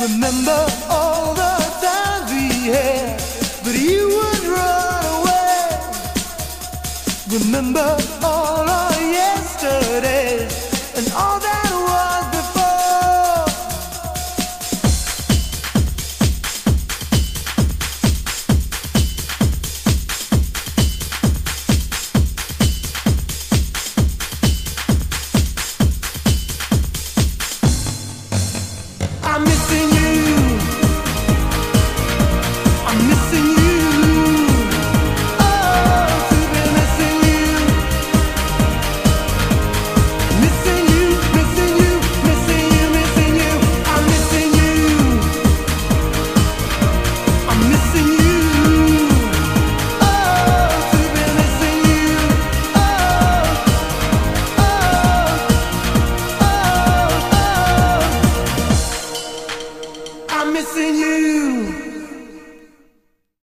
Remember all the time we had, but you would run away. Remember all.